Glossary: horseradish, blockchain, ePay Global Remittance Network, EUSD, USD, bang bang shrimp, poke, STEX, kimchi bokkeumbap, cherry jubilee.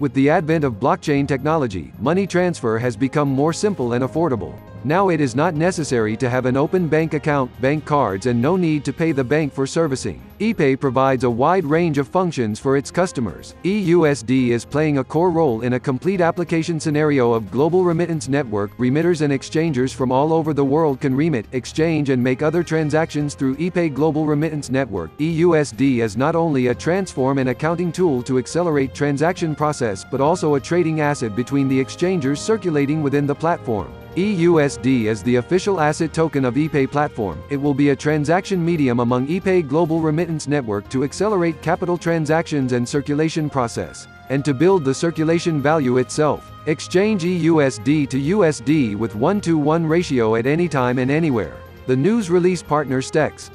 With the advent of blockchain technology, money transfer has become more simple and affordable. Now it is not necessary to have an open bank account, bank cards, and no need to pay the bank for servicing. ePay provides a wide range of functions for its customers. EUSD is playing a core role in a complete application scenario of global remittance network. Remitters and exchangers from all over the world can remit, exchange, and make other transactions through ePay Global Remittance Network. EUSD is not only a transform and accounting tool to accelerate transaction process, but also a trading asset between the exchangers circulating within the platform. EUSD is the official asset token of ePay platform. It will be a transaction medium among ePay Global Remittance Network to accelerate capital transactions and circulation process, and to build the circulation value itself. Exchange EUSD to USD with 1-to-1 ratio at any time and anywhere. The news release partner STEX.